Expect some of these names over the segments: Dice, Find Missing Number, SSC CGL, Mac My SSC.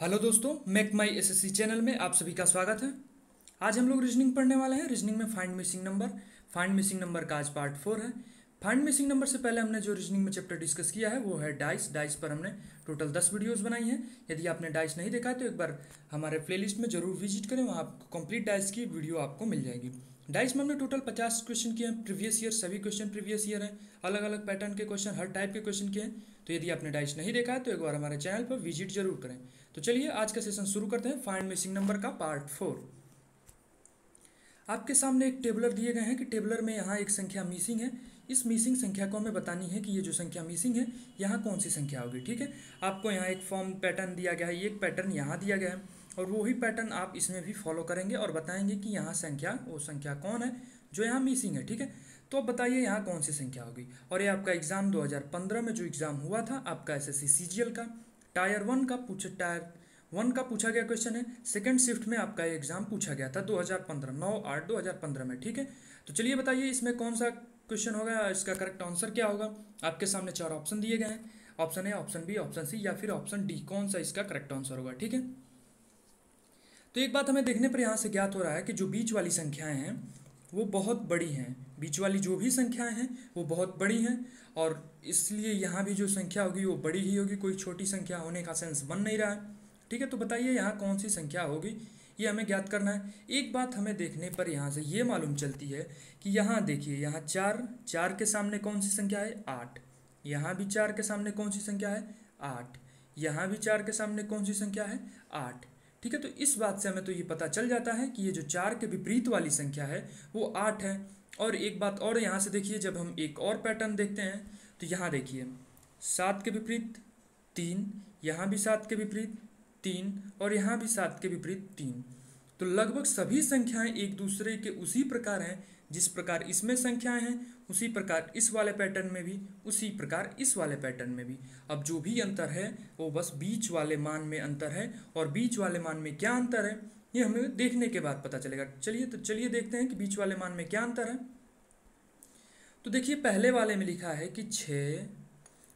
Hello दोस्तों, Mac माई SSC channel में आप सभी का स्वागत है। आज हम लोग रीजनिंग पढ़ने वाले हैं। रीजनिंग में फाइंड मिसिंग नंबर का आज पार्ट 4 है। फाइंड मिसिंग नंबर से पहले हमने जो रीजनिंग में चैप्टर डिस्कस किया है वो है डाइस पर हमने टोटल 10 वीडियोस बनाई हैं। यदि आपने डाइस नहीं देखा है तो एक बार हमारे प्लेलिस्ट में जरूर विजिट करें, वहाँ आपको कंप्लीट डाइस की वीडियो आपको मिल जाएगी। डाइस में हमने टोटल 50 क्वेश्चन किए हैं। प्रीवियस ईयर सभी क्वेश्चन प्रीवियस ईयर हैं, अलग अलग पैटर्न के क्वेश्चन, हर टाइप के क्वेश्चन किए हैं। तो यदि आपने डाइस नहीं देखा है तो एक बार हमारे चैनल पर विजिट जरूर करें। तो चलिए आज का सेशन शुरू करते हैं। फाइंड मिसिंग नंबर का पार्ट 4। आपके सामने एक टेबलर दिए गए हैं कि टेबलर में यहाँ एक संख्या मिसिंग है। इस मिसिंग संख्या को हमें बतानी है कि ये जो संख्या मिसिंग है यहाँ कौन सी संख्या होगी। ठीक है, आपको यहाँ एक फॉर्म पैटर्न दिया गया है, एक पैटर्न यहाँ दिया गया है और वही पैटर्न आप इसमें भी फॉलो करेंगे और बताएंगे कि यहाँ संख्या, वो संख्या कौन है जो यहाँ मिसिंग है। ठीक है, तो अब बताइए यहाँ कौन सी संख्या होगी। और ये आपका एग्ज़ाम 2015 में जो एग्ज़ाम हुआ था आपका एसएससी सीजीएल का टायर वन का पूछा गया क्वेश्चन है। सेकंड शिफ्ट में आपका ये एग्ज़ाम पूछा गया था 9/8/2015 में। ठीक है, तो चलिए बताइए इसमें कौन सा क्वेश्चन होगा, इसका करेक्ट आंसर क्या होगा। आपके सामने 4 ऑप्शन दिए गए हैं, option A, option B, option C या फिर ऑप्शन डी। कौन सा इसका करेक्ट आंसर होगा। ठीक है, तो एक बात हमें देखने पर यहाँ से ज्ञात हो रहा है कि जो बीच वाली संख्याएं हैं वो बहुत बड़ी हैं। बीच वाली जो भी संख्याएं हैं वो बहुत बड़ी हैं और इसलिए यहाँ भी जो संख्या होगी वो बड़ी ही होगी, कोई छोटी संख्या होने का सेंस बन नहीं रहा है। ठीक है, तो बताइए यहाँ कौन सी संख्या होगी, ये हमें ज्ञात करना है। एक बात हमें देखने पर यहाँ से ये मालूम चलती है कि यहाँ देखिए, यहाँ 4 के सामने कौन सी संख्या है, 8। यहाँ भी 4 के सामने कौन सी संख्या है, 8। यहाँ भी 4 के सामने कौन सी संख्या है, 8। ठीक है, तो इस बात से हमें तो ये पता चल जाता है कि ये जो 4 के विपरीत वाली संख्या है वो 8 है। और एक बात और यहाँ से देखिए, जब हम एक और पैटर्न देखते हैं तो यहाँ देखिए 7 के विपरीत 3, यहाँ भी 7 के विपरीत 3 और यहाँ भी 7 के विपरीत 3। तो लगभग सभी संख्याएं एक दूसरे के उसी प्रकार हैं जिस प्रकार इसमें संख्याएं हैं, उसी प्रकार इस वाले पैटर्न में भी, उसी प्रकार इस वाले पैटर्न में भी। अब जो भी अंतर है वो बस बीच वाले मान में अंतर है और बीच वाले मान में क्या अंतर है ये हमें देखने के बाद पता चलेगा। चलिए तो देखते हैं कि बीच वाले मान में क्या अंतर है। तो देखिए पहले वाले में लिखा है कि 6,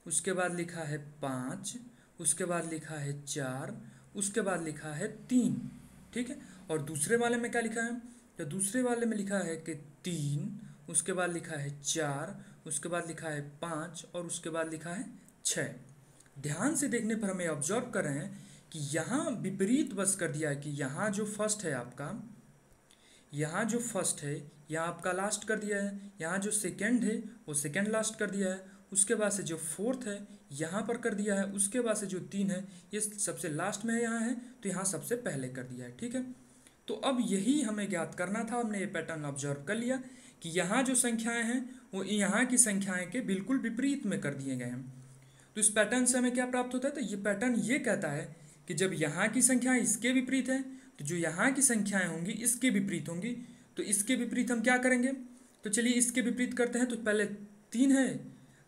उसके बाद लिखा है 5, उसके बाद लिखा है 4, उसके बाद लिखा है 3। ठीक है, और दूसरे वाले में क्या लिखा है, तो दूसरे वाले में लिखा है कि 3, उसके बाद लिखा है 4, उसके बाद लिखा है 5 और उसके बाद लिखा है 6। ध्यान से देखने पर हमें ऑब्जर्व कर रहे हैं कि यहाँ विपरीत बस कर दिया है कि यहाँ जो फर्स्ट है आपका, यहाँ जो फर्स्ट है यहाँ आपका लास्ट कर दिया है, यहाँ जो सेकंड है वो सेकंड लास्ट कर दिया है, उसके बाद से जो फोर्थ है यहाँ पर कर दिया है, उसके बाद से जो 3 है ये सबसे लास्ट में यहाँ है तो यहाँ सबसे पहले कर दिया है। ठीक है, तो अब यही हमें ज्ञात करना था। हमने ये पैटर्न ऑब्जर्व कर लिया कि यहाँ जो संख्याएं हैं वो यहाँ की संख्याएं के बिल्कुल विपरीत में कर दिए गए हैं। तो इस पैटर्न से हमें क्या प्राप्त होता है, तो ये पैटर्न ये कहता है कि जब यहाँ की संख्याएं इसके विपरीत हैं तो जो यहाँ की संख्याएं होंगी इसके विपरीत होंगी। तो इसके विपरीत हम क्या करेंगे, तो चलिए इसके विपरीत करते हैं। तो पहले 3 है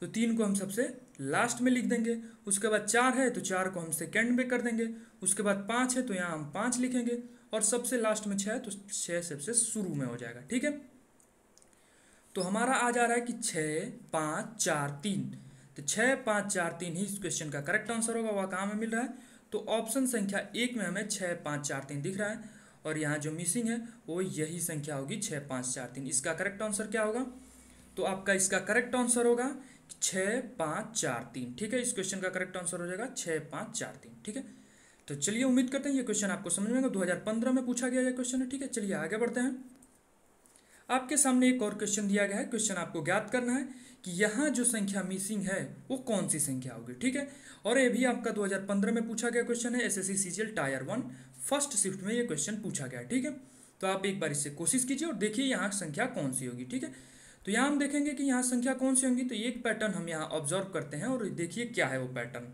तो 3 को हम सबसे लास्ट में लिख देंगे, उसके बाद 4 है तो 4 को हम सेकेंड में कर देंगे, उसके बाद 5 है तो यहाँ हम 5 लिखेंगे और सबसे लास्ट में 6 है तो 6 सबसे शुरू में हो जाएगा। ठीक है, तो हमारा आ जा रहा है कि 6, 5, 4, 3। तो 6, 5, 4, 3 ही इस क्वेश्चन का करेक्ट आंसर होगा, वह कहाँ में मिल रहा है, तो ऑप्शन संख्या 1 में हमें 6, 5, 4, 3 दिख रहा है और यहाँ जो मिसिंग है वो यही संख्या होगी 6, 5, 4, 3। इसका करेक्ट आंसर क्या होगा, तो आपका इसका करेक्ट आंसर होगा 6, 5, 4, 3। ठीक है, इस क्वेश्चन का करेक्ट आंसर हो जाएगा 6, 5, 4, 3। ठीक है, तो चलिए उम्मीद करते हैं ये क्वेश्चन आपको समझ में आएगा। 2015 में पूछा गया यह क्वेश्चन है। ठीक है, चलिए आगे बढ़ते हैं। आपके सामने एक और क्वेश्चन दिया गया है। क्वेश्चन आपको ज्ञात करना है कि यहाँ जो संख्या मिसिंग है वो कौन सी संख्या होगी। ठीक है, और ये भी आपका 2015 में पूछा गया क्वेश्चन है। SSC CGL tier 1 first shift में ये क्वेश्चन पूछा गया। ठीक है, तो आप एक बार इससे कोशिश कीजिए और देखिए यहाँ संख्या कौन सी होगी। ठीक है, तो यहाँ हम देखेंगे कि यहाँ संख्या कौन सी होंगी। तो एक पैटर्न हम यहाँ ऑब्जर्व करते हैं और देखिए क्या है वो पैटर्न।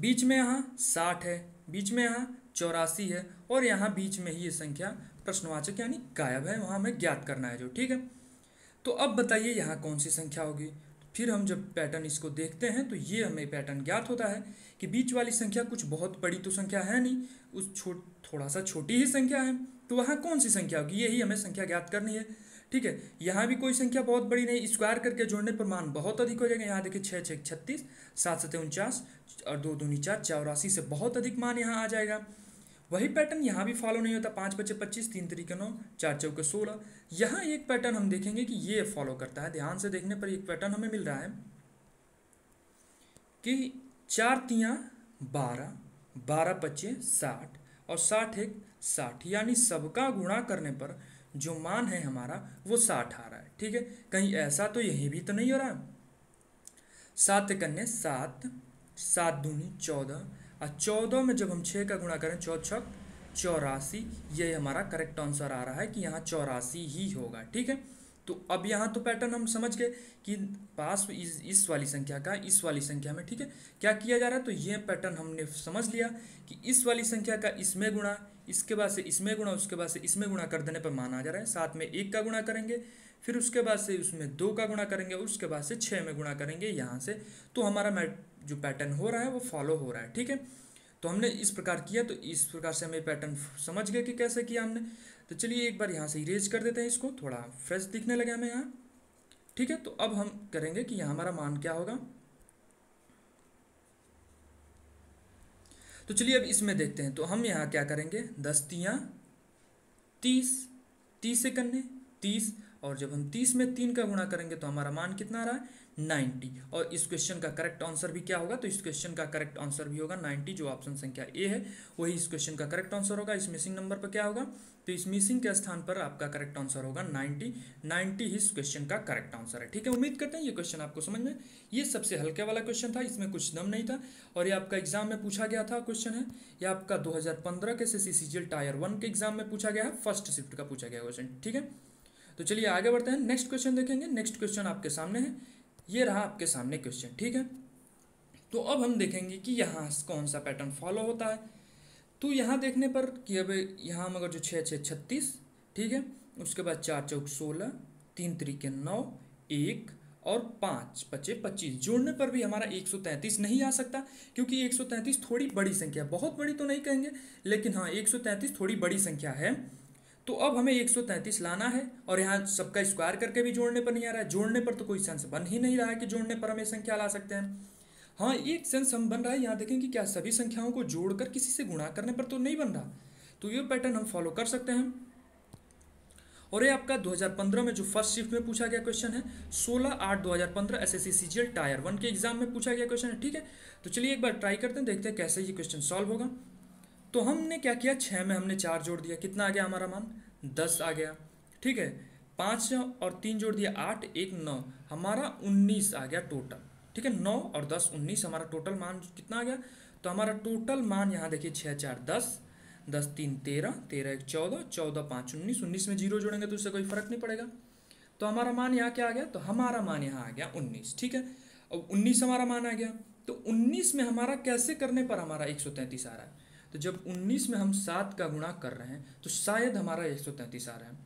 बीच में यहाँ 60 है, बीच में यहाँ 84 है और यहाँ बीच में ही ये संख्या प्रश्नवाचक यानी गायब है, वहाँ हमें ज्ञात करना है जो। ठीक है, तो अब बताइए यहाँ कौन सी संख्या होगी। फिर हम जब पैटर्न इसको देखते हैं तो ये हमें पैटर्न ज्ञात होता है कि बीच वाली संख्या कुछ बहुत बड़ी तो संख्या है नहीं, थोड़ा सा छोटी ही संख्या है। तो वहाँ कौन सी संख्या होगी, यही हमें संख्या ज्ञात करनी है। ठीक है, यहाँ भी कोई संख्या बहुत बड़ी नहीं, स्क्वायर करके जोड़ने पर मान बहुत अधिक हो जाएगा। यहाँ देखिए 6 6 36, 7 7 49 और 2 2 4 84 से बहुत अधिक मान यहाँ आ जाएगा। वही पैटर्न यहाँ भी फॉलो नहीं होता, 5 5 25, 3 3 9, 4 4 16। यहाँ एक पैटर्न हम देखेंगे कि ये फॉलो करता है। ध्यान से देखने पर एक पैटर्न हमें मिल रहा है कि 4 3 12, 12 5 60 और 60 1 60, यानी सबका गुणा करने पर जो मान है हमारा वो 60 आ रहा है। ठीक है, कहीं ऐसा तो यहीं भी तो नहीं हो रहा है। 7 कन्ने 7, 7 दूनी 14 और 14 में जब हम 6 का गुणा करें 4 6 84, ये हमारा करेक्ट आंसर आ रहा है कि यहाँ 84 ही होगा। ठीक है, तो अब यहाँ तो पैटर्न हम समझ गए कि पास इस वाली संख्या का इस वाली संख्या में, ठीक है, क्या किया जा रहा है। तो ये पैटर्न हमने समझ लिया कि इस वाली संख्या का इसमें गुणा, इसके बाद से इसमें गुणा, उसके बाद से इसमें गुणा कर देने पर मान आ जा रहा है। साथ में 1 का गुणा करेंगे, फिर उसके बाद से उसमें 2 का गुणा करेंगे, उसके बाद से 6 में गुणा करेंगे यहाँ से, तो हमारा जो पैटर्न हो रहा है वो फॉलो हो रहा है। ठीक है, तो हमने इस प्रकार किया, तो इस प्रकार से हमें पैटर्न समझ गया कि कैसे किया हमने। तो चलिए एक बार यहाँ से इरेज कर देते हैं इसको, थोड़ा फ्रेश दिखने लगा हमें यहाँ। ठीक है, तो अब हम करेंगे कि यहाँ हमारा मान क्या होगा। तो चलिए अब इसमें देखते हैं। तो हम यहाँ क्या करेंगे, 10 3 30, 30 से कन्ने 30, और जब हम 30 में 3 का गुणा करेंगे तो हमारा मान कितना आ रहा है, 90। और इस क्वेश्चन का करेक्ट आंसर भी क्या होगा, तो इस क्वेश्चन का करेक्ट आंसर भी होगा 90, जो ऑप्शन संख्या ए है वही इस क्वेश्चन का करेक्ट आंसर होगा। इस मिसिंग नंबर पर क्या होगा, तो इस मिसिंग के स्थान पर आपका करेक्ट आंसर होगा 90 ही इस क्वेश्चन का करेक्ट आंसर है। ठीक है, उम्मीद करते हैं ये क्वेश्चन आपको समझ में। ये सबसे हल्के वाला क्वेश्चन था, इसमें कुछ दम नहीं था, और ये आपका एग्जाम में पूछा गया था क्वेश्चन है। यह आपका 2015 के एसएससी सीजीएल टायर 1 के एग्जाम में पूछा गया है, फर्स्ट शिफ्ट का पूछा गया क्वेश्चन। ठीक है, तो चलिए आगे बढ़ते हैं, नेक्स्ट क्वेश्चन देखेंगे। नेक्स्ट क्वेश्चन आपके सामने है, ये रहा आपके सामने क्वेश्चन। ठीक है, तो अब हम देखेंगे कि यहाँ कौन सा पैटर्न फॉलो होता है। तो यहाँ देखने पर कि अब यहाँ मगर जो 6 6 36, ठीक है, उसके बाद 4 चौक 16, 3 3 9 1 और 5 5 25, जोड़ने पर भी हमारा 133 नहीं आ सकता, क्योंकि 133 थोड़ी बड़ी संख्या, बहुत बड़ी तो नहीं कहेंगे लेकिन हाँ 133 थोड़ी बड़ी संख्या है। तो अब हमें 133 लाना है, और यहाँ सबका स्क्वायर करके भी जोड़ने पर नहीं आ रहा है। जोड़ने पर तो कोई सेंस बन ही नहीं रहा है कि जोड़ने पर हमें संख्या ला सकते हैं। हाँ, एक सेंस हम बन रहा है, यहाँ देखें कि क्या सभी संख्याओं को जोड़कर किसी से गुणा करने पर तो नहीं बन रहा। तो ये पैटर्न हम फॉलो कर सकते हैं, और ये आपका 2015 में जो फर्स्ट शिफ्ट में पूछा गया क्वेश्चन है, 16/8/2015 एसएससी सीजीएल टायर 1 के एग्जाम में पूछा गया क्वेश्चन है। ठीक है, तो चलिए एक बार ट्राई करते हैं, देखते हैं कैसे ये क्वेश्चन सॉल्व होगा। तो हमने क्या किया, 6 में हमने 4 जोड़ दिया, कितना आ गया हमारा मान, 10 आ गया। ठीक है, 5 और 3 जोड़ दिया 8 1 9, हमारा 19 आ गया टोटल। ठीक है, 9 और 10 19, हमारा टोटल मान कितना आ गया, तो हमारा टोटल मान यहाँ देखिए 6 4 10 10 3 13 13 1 14, 14 5 19 19 में जीरो जोड़ेंगे तो उससे कोई फर्क नहीं पड़ेगा। तो हमारा मान यहाँ क्या आ गया, तो हमारा मान यहाँ आ गया 19। ठीक है, अब 19 हमारा मान आ गया, तो 19 में हमारा कैसे करने पर हमारा 133 आ रहा है। तो जब 19 में हम 7 का गुणा कर रहे हैं तो शायद हमारा 133 आ रहा है।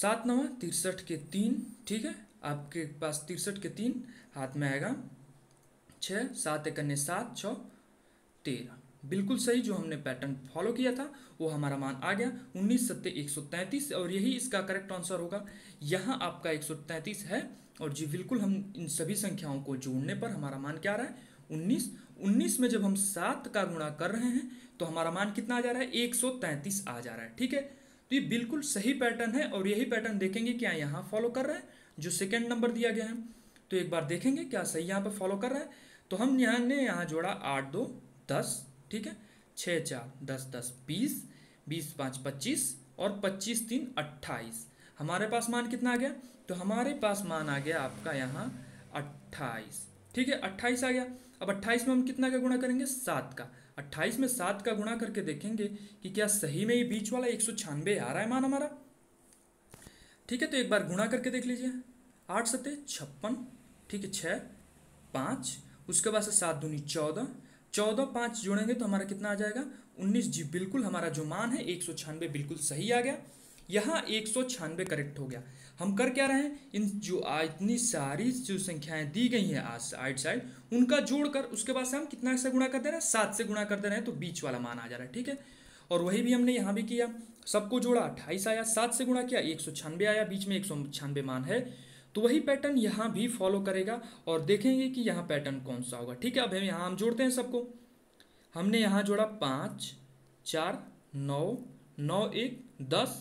7 9 63 के 3, ठीक है, आपके पास 63 के 3 हाथ में आएगा 6, 7 1 कन्ने 7 6 13, बिल्कुल सही जो हमने पैटर्न फॉलो किया था वो हमारा मान आ गया 19 सत्ते 133, और यही इसका करेक्ट आंसर होगा। यहाँ आपका 133 है, और जी बिल्कुल हम इन सभी संख्याओं को जोड़ने पर हमारा मान क्या आ रहा है, 19 में जब हम 7 का गुणा कर रहे हैं तो हमारा मान कितना आ जा रहा है, 133 आ जा रहा है। ठीक है, तो ये बिल्कुल सही पैटर्न है, और यही पैटर्न देखेंगे क्या यहाँ फॉलो कर रहे हैं जो सेकंड नंबर दिया गया है। तो एक बार देखेंगे क्या सही यहाँ पे फॉलो कर रहा है। तो हम यहाँ जोड़ा 8 2 10, ठीक है, 6 4 10 10 20, 20 5 25 और 25 3 28, हमारे पास मान कितना आ गया, तो हमारे पास मान आ गया आपका यहाँ 28। ठीक है, 28 आ गया। अब 28 में हम कितना का गुणा करेंगे, 7 का। 28 में 7 का गुणा करके देखेंगे कि क्या सही में ये बीच वाला 196 आ रहा है मान हमारा। ठीक है, तो एक बार गुणा करके देख लीजिए, 8 सत्ते 56, ठीक है, 6 5, उसके बाद से 7 दूनी 14, 14 5 जोड़ेंगे तो हमारा कितना आ जाएगा, 19। जी बिल्कुल हमारा जो मान है 196 बिल्कुल सही आ गया, यहाँ 196 करेक्ट हो गया। हम कर क्या रहे हैं, इन जो इतनी सारी जो संख्याएं दी गई हैं आइड साइड, उनका जोड़कर उसके बाद से हम कितना से गुणा कर दे रहे हैं, 7 से गुणा कर दे रहे हैं, तो बीच वाला मान आ जा रहा है। ठीक है, और वही भी हमने यहाँ भी किया, सबको जोड़ा 28 आया, 7 से गुणा किया 196 आया, बीच में 195 मान है। तो वही पैटर्न यहाँ भी फॉलो करेगा और देखेंगे कि यहाँ पैटर्न कौन सा होगा। ठीक है, अब यहाँ हम जोड़ते हैं सबको। हमने यहाँ जोड़ा 5 4 9 9 1 10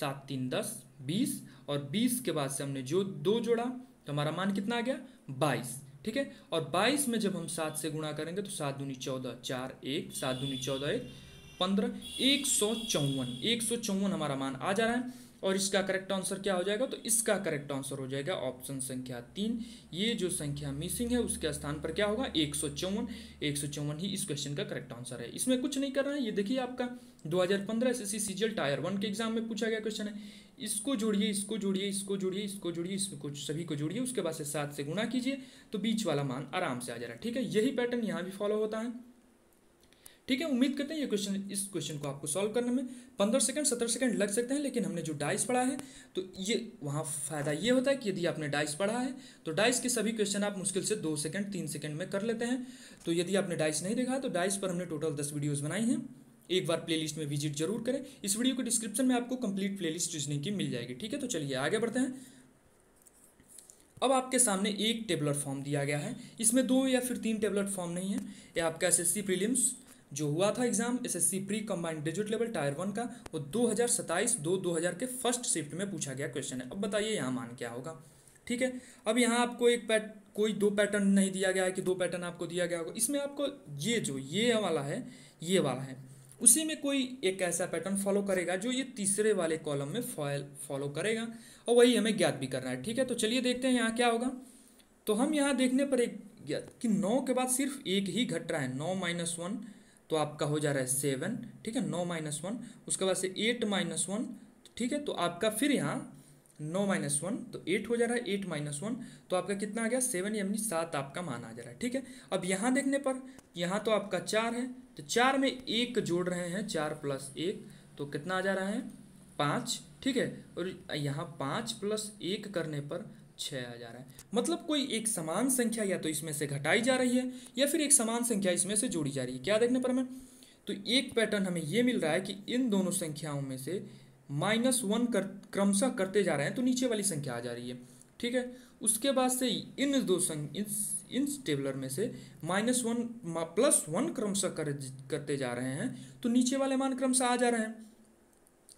7 3 10 20 और 20 के बाद से हमने जो 2 जोड़ा तो हमारा मान कितना आ गया 22। ठीक है, और 22 में जब हम 7 से गुणा करेंगे तो 7 दूनी 14, 4 1, 7 दूनी 14 1, 15, 154। 154 हमारा मान आ जा रहा है और इसका करेक्ट आंसर क्या हो जाएगा? तो इसका करेक्ट आंसर हो जाएगा ऑप्शन संख्या 3। ये जो संख्या मिसिंग है उसके स्थान पर क्या होगा? 154। 154 ही इस क्वेश्चन का करेक्ट आंसर है। इसमें कुछ नहीं करना है। ये देखिए आपका 2015 एसएससी सीजीएल टायर 1 के एग्जाम में पूछा गया क्वेश्चन है। इसको जोड़िए, इसको जोड़िए, इसको जोड़िए, इसको जोड़िए, इसमें कुछ सभी को जोड़िए, उसके बाद से 7 से गुणा कीजिए तो बीच वाला मान आराम से आ जा रहा है। ठीक है, यही पैटर्न यहाँ भी फॉलो होता है। ठीक है, उम्मीद करते हैं ये क्वेश्चन, इस क्वेश्चन को आपको सॉल्व करने में 15 सेकंड 17 सेकंड लग सकते हैं, लेकिन हमने जो डाइस पढ़ा है तो ये वहाँ फ़ायदा ये होता है कि यदि आपने डाइस पढ़ा है तो डाइस के सभी क्वेश्चन आप मुश्किल से 2 सेकंड 3 सेकंड में कर लेते हैं। तो यदि आपने डाइस नहीं देखा तो डाइस पर हमने टोटल 10 वीडियोज़ बनाई हैं, एक बार प्लेलिस्ट में विजिट जरूर करें। इस वीडियो के डिस्क्रिप्शन में आपको कंप्लीट प्लेलिस्ट रीजनिंग की मिल जाएगी। ठीक है, तो चलिए आगे बढ़ते हैं। अब आपके सामने एक टेबलर फॉर्म दिया गया है, इसमें 2 या फिर 3 टेबलर फॉर्म नहीं है। यह आपका SSC प्रीलिम्स जो हुआ था exam SSC pre combined graduate level tier 1 का, वो 2027-2-2000 के फर्स्ट शिफ्ट में पूछा गया क्वेश्चन है। अब बताइए यहाँ मान क्या होगा। ठीक है, अब यहाँ आपको कोई 2 पैटर्न नहीं दिया गया है कि 2 पैटर्न आपको दिया गया होगा। इसमें आपको ये जो ये वाला है उसी में कोई एक ऐसा पैटर्न फॉलो करेगा जो ये तीसरे वाले कॉलम में फॉलो करेगा और वही हमें ज्ञात भी करना है। ठीक है, तो चलिए देखते हैं यहाँ क्या होगा। तो हम यहाँ देखने पर एक कि 9 के बाद सिर्फ 1 ही घट रहा है, 9 - 1 तो आपका हो जा रहा है 7। ठीक है, 9 - 1, उसके बाद से 8 - 1। ठीक है, तो आपका फिर यहाँ 9 - 1 तो 8 हो जा रहा है, 8 - 1 तो आपका कितना आ गया 7, यानी 7 आपका मान आ जा रहा है। ठीक है, अब यहाँ देखने पर यहाँ तो आपका 4 है, तो 4 में 1 जोड़ रहे हैं, 4 + 1 तो कितना आ जा रहा है 5। ठीक है, और यहाँ 5 + 1 करने पर 6 आ जा रहा है। मतलब कोई एक समान संख्या या तो इसमें से घटाई जा रही है या फिर एक समान संख्या इसमें से जोड़ी जा रही है। क्या देखने पर हमें तो एक पैटर्न हमें ये मिल रहा है कि इन दोनों संख्याओं में से -1 क्रमशः करते जा रहे हैं तो नीचे वाली संख्या आ जा रही है। ठीक है, उसके बाद से इन दो इन टेबलर में से -1 + 1 क्रमशः करते जा रहे हैं तो नीचे वाले मान क्रमशः आ जा रहे हैं।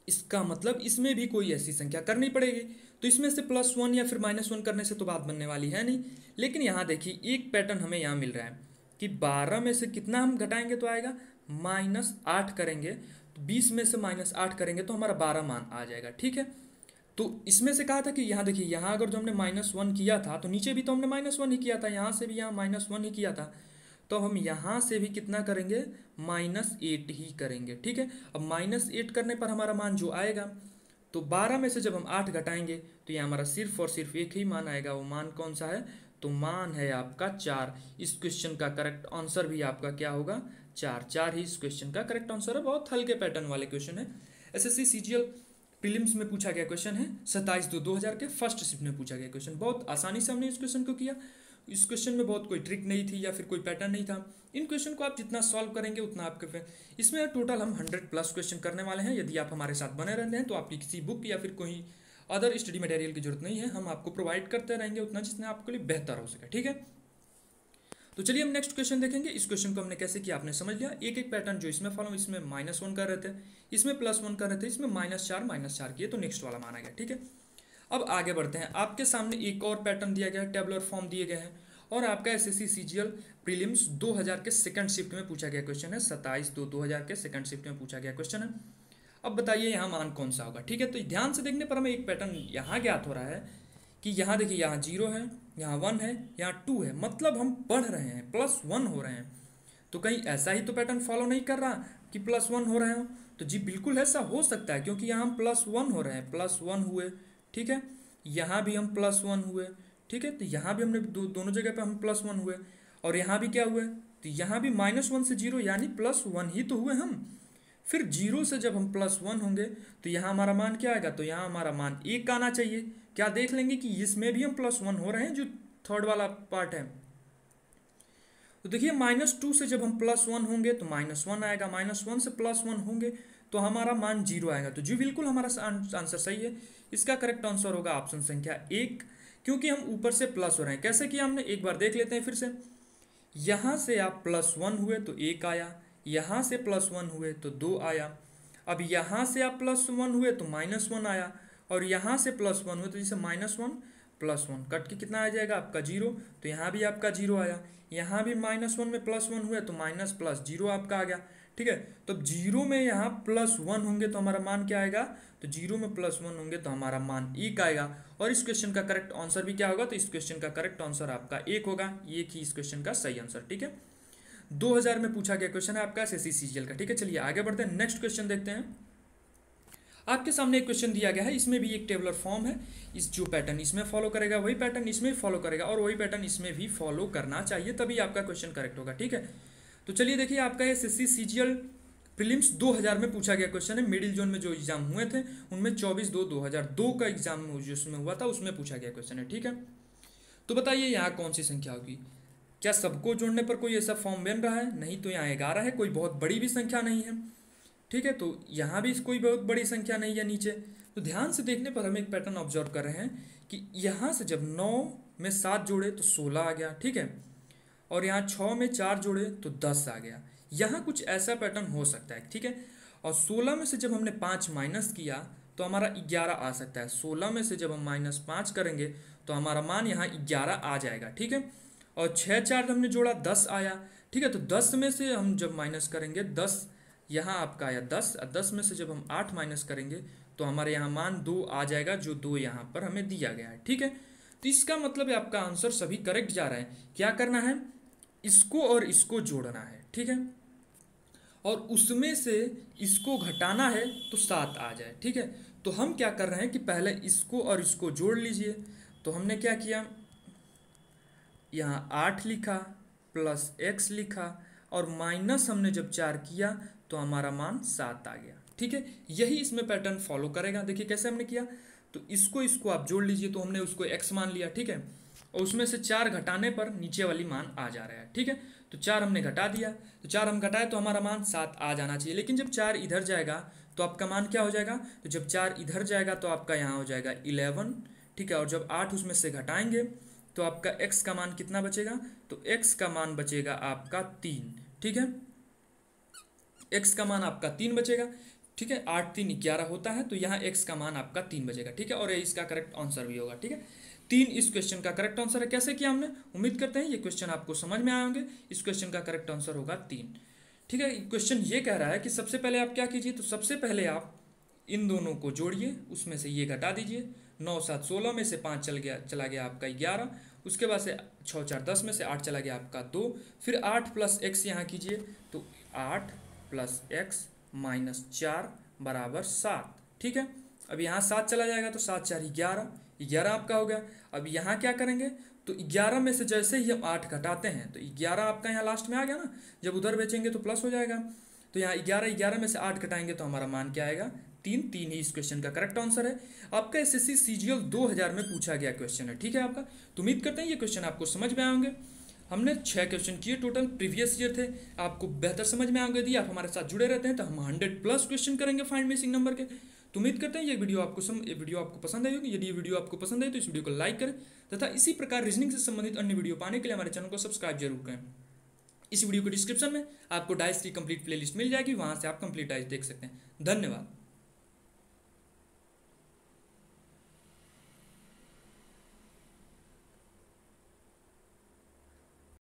इसका मतलब इसमें भी कोई ऐसी संख्या करनी पड़ेगी। तो इसमें से +1 या फिर -1 करने से तो बात बनने वाली है नहीं। लेकिन यहाँ देखिए एक पैटर्न हमें यहाँ मिल रहा है कि 12 में से कितना हम घटाएंगे तो आएगा -8 करेंगे, तो 20 में से -8 करेंगे तो हमारा 12 मान आ जाएगा। ठीक है, तो इसमें से कहा था कि यहाँ देखिए, यहाँ अगर जो हमने -1 किया था तो नीचे भी तो हमने -1 ही किया था, यहाँ से भी यहाँ -1 ही किया था, तो हम यहाँ से भी कितना करेंगे -8 ही करेंगे। ठीक है, अब -8 करने पर हमारा मान जो आएगा तो 12 में से जब हम 8 घटाएंगे तो यहाँ हमारा सिर्फ और सिर्फ 1 ही मान आएगा। वो मान कौन सा है? तो मान है आपका 4। इस क्वेश्चन का करेक्ट आंसर भी आपका क्या होगा? 4 ही इस क्वेश्चन का करेक्ट आंसर है। बहुत हल्के पैटर्न वाले क्वेश्चन है। SSC CGL प्रीलिम्स में पूछा गया क्वेश्चन है, 27-2-2000 के फर्स्ट शिफ्ट में पूछा गया क्वेश्चन। बहुत आसानी से हमने इस क्वेश्चन को किया। इस क्वेश्चन में बहुत कोई ट्रिक नहीं थी या फिर कोई पैटर्न नहीं था। इन क्वेश्चन को आप जितना सॉल्व करेंगे उतना आपके पे इसमें टोटल हम 100+ क्वेश्चन करने वाले हैं। यदि आप हमारे साथ बने रहते हैं तो आपकी किसी बुक या फिर कोई अदर स्टडी मटेरियल की जरूरत नहीं है। हम आपको प्रोवाइड करते रहेंगे उतना जितना आपके लिए बेहतर हो सके। ठीक है, तो चलिए हम नेक्स्ट क्वेश्चन देखेंगे। इस क्वेश्चन को हमने कैसे किया आपने समझ लिया। एक एक पैटर्न जो इसमें फॉलो, इसमें -1 कर रहे थे, इसमें +1 कर रहे थे, इसमें -4 किए तो नेक्स्ट वाला माना गया। ठीक है, अब आगे बढ़ते हैं। आपके सामने एक और पैटर्न दिया गया है, टेबलर फॉर्म दिए गए हैं और आपका SSC CGL प्रीलिम्स 2000 के सेकंड शिफ्ट में पूछा गया क्वेश्चन है, 27-2-2000 के सेकंड शिफ्ट में पूछा गया क्वेश्चन है। अब बताइए यहाँ मान कौन सा होगा। ठीक है, तो ध्यान से देखने पर हमें एक पैटर्न यहाँ ज्ञात हो रहा है कि यहाँ देखिए, यहाँ 0 है, यहाँ 1 है, यहाँ 2 है। मतलब हम बढ़ रहे हैं, +1 हो रहे हैं। तो कहीं ऐसा ही तो पैटर्न फॉलो नहीं कर रहा कि +1 हो रहे हो? तो जी बिल्कुल ऐसा हो सकता है, क्योंकि यहाँ हम +1 हो रहे हैं, +1 हुए। ठीक है, यहाँ भी हम +1 हुए। ठीक है, तो यहाँ भी हमने दोनों जगह पे हम +1 हुए और यहाँ भी क्या हुए, तो यहाँ भी -1 से 0 यानी +1 ही तो हुए हम। फिर 0 से जब हम +1 होंगे तो यहाँ हमारा मान क्या आएगा, तो यहाँ हमारा मान 1 आना चाहिए। क्या देख लेंगे कि इसमें भी हम +1 हो रहे हैं, जो थर्ड वाला पार्ट है। तो देखिए -2 से जब हम +1 होंगे तो -1 आएगा, -1 से +1 होंगे तो हमारा मान 0 आएगा। तो जी बिल्कुल हमारा आंसर सही है, इसका करेक्ट आंसर होगा ऑप्शन संख्या 1, क्योंकि हम ऊपर से प्लस हो रहे हैं। कैसे किया हमने, एक बार देख लेते हैं फिर से। यहाँ से आप +1 हुए तो 1 आया, यहाँ से +1 हुए तो 2 आया, अब यहाँ से आप +1 हुए तो -1 आया, और यहाँ से +1 हुए तो जैसे -1 +1 कट के कितना आ जाएगा आपका 0। तो यहाँ भी आपका 0 आया, यहाँ भी -1 में +1 हुए तो -+0 आपका आ गया। ठीक है, तो अब 0 में यहाँ +1 होंगे तो हमारा मान क्या आएगा, तो 0 में +1 होंगे तो हमारा मान 1 आएगा। और इस क्वेश्चन का करेक्ट आंसर भी क्या होगा, तो इस क्वेश्चन का करेक्ट आंसर आपका 1 होगा। ये ही इस क्वेश्चन का सही आंसर। ठीक है, 2000 में पूछा गया क्वेश्चन है आपका एसएससी सीजीएल का। ठीक है, चलिए आगे बढ़ते हैं, नेक्स्ट क्वेश्चन देखते हैं। आपके सामने एक क्वेश्चन दिया गया है, इसमें भी एक टेबलर फॉर्म है। इस जो पैटर्न इसमें फॉलो करेगा वही पैटर्न इसमें फॉलो करेगा, और वही पैटर्न इसमें भी फॉलो करना चाहिए, तभी आपका क्वेश्चन करेक्ट होगा। ठीक है, तो चलिए देखिए, आपका एसएससी सीजीएल प्रीलिम्स 2000 में पूछा गया क्वेश्चन है। मिडिल जोन में जो एग्जाम हुए थे उनमें 24/2/2002 का एग्जाम जिसमें हुआ था उसमें पूछा गया क्वेश्चन है। ठीक है, तो बताइए यहाँ कौन सी संख्या होगी। क्या सबको जोड़ने पर कोई ऐसा फॉर्म बन रहा है, नहीं, तो यहाँ 11 है, कोई बहुत बड़ी भी संख्या नहीं है। ठीक है, तो यहाँ भी कोई बहुत बड़ी संख्या नहीं है नीचे। तो ध्यान से देखने पर हम एक पैटर्न ऑब्जर्व कर रहे हैं कि यहाँ से जब 9 में 7 जोड़े तो 16 आ गया। ठीक है, और यहाँ 6 में 4 जोड़े तो 10 आ गया। यहाँ कुछ ऐसा पैटर्न हो सकता है। ठीक है, और 16 में से जब हमने 5 माइनस किया तो हमारा 11 आ सकता है। 16 में से जब हम -5 करेंगे तो हमारा मान यहाँ 11 आ जाएगा। ठीक है, और 6 4 हमने जोड़ा 10 आया। ठीक है, तो 10 में से हम जब माइनस करेंगे 10, यहाँ आपका आया 10, और 10 में से जब हम 8 माइनस करेंगे तो हमारे यहाँ मान 2 आ जाएगा, जो 2 यहाँ पर हमें दिया गया है। ठीक है, तो इसका मतलब आपका आंसर सभी करेक्ट जा रहा है। क्या करना है, इसको और इसको जोड़ना है। ठीक है, और उसमें से इसको घटाना है तो 7 आ जाए। ठीक है, तो हम क्या कर रहे हैं कि पहले इसको और इसको जोड़ लीजिए। तो हमने क्या किया, यहाँ 8 लिखा, +x लिखा, और माइनस हमने जब 4 किया तो हमारा मान 7 आ गया। ठीक है, यही इसमें पैटर्न फॉलो करेगा। देखिए कैसे हमने किया, तो इसको इसको आप जोड़ लीजिए, तो हमने उसको x मान लिया। ठीक है, और उसमें से 4 घटाने पर नीचे वाली मान आ जा रहा है। ठीक है, तो 4 हमने घटा दिया, तो 4 हम घटाए तो हमारा मान 7 आ जाना चाहिए। लेकिन जब 4 इधर जाएगा तो आपका मान क्या हो जाएगा, तो जब 4 इधर जाएगा तो आपका यहाँ हो जाएगा 11। ठीक है, और जब 8 उसमें से घटाएंगे तो आपका x का मान कितना बचेगा, तो x का मान बचेगा आपका 3। ठीक है, x का मान आपका 3 बचेगा। ठीक है, 8 3 11 होता है, तो यहाँ x का मान आपका 3 बचेगा। ठीक है, और इसका करेक्ट आंसर भी होगा। ठीक है, 3 इस क्वेश्चन का करेक्ट आंसर है। कैसे किया हमने, उम्मीद करते हैं ये क्वेश्चन आपको समझ में आए होंगे। इस क्वेश्चन का करेक्ट आंसर होगा 3। ठीक है, क्वेश्चन ये कह रहा है कि सबसे पहले आप क्या कीजिए, तो सबसे पहले आप इन दोनों को जोड़िए, उसमें से ये घटा दीजिए। 9 7 16 में से 5 चला गया आपका 11, उसके बाद से 6 4 10 में से 8 चला गया आपका 2, फिर 8 + x यहाँ कीजिए तो 8 + x - 4 = 7। ठीक है, अब यहाँ 7 चला जाएगा तो 7 4 11 11 आपका हो गया। अब यहाँ क्या करेंगे, तो 11 में से जैसे ही हम 8 घटाते हैं तो 11 आपका यहाँ लास्ट में आ गया ना, जब उधर बेचेंगे तो प्लस हो जाएगा। तो यहाँ 11 11 में से 8 घटाएंगे तो हमारा मान क्या आएगा, 3 3 ही इस क्वेश्चन का करेक्ट आंसर है। आपका एसएससी सीजीएल 2000 में पूछा गया क्वेश्चन है। ठीक है, आपका तो उम्मीद करते हैं ये क्वेश्चन आपको समझ में आए होंगे। हमने 6 क्वेश्चन किए टोटल, प्रीवियस ईयर थे, आपको बेहतर समझ में आएंगे। यदि आप हमारे साथ जुड़े रहते हैं तो हम 100+ क्वेश्चन करेंगे फाइंड मिसिंग नंबर के। तो उम्मीद करते हैं ये वीडियो आपको पसंद आई होगी। यदि ये वीडियो आपको पसंद आई तो इस वीडियो को लाइक करें, तथा इसी प्रकार रीजनिंग से संबंधित अन्य वीडियो पाने के लिए हमारे चैनल को सब्सक्राइब जरूर करें। इस वीडियो के डिस्क्रिप्शन में आपको डाइस की कंप्लीट प्लेलिस्ट मिल जाएगी, वहाँ से आप कंप्लीट डाइस देख सकते हैं। धन्यवाद।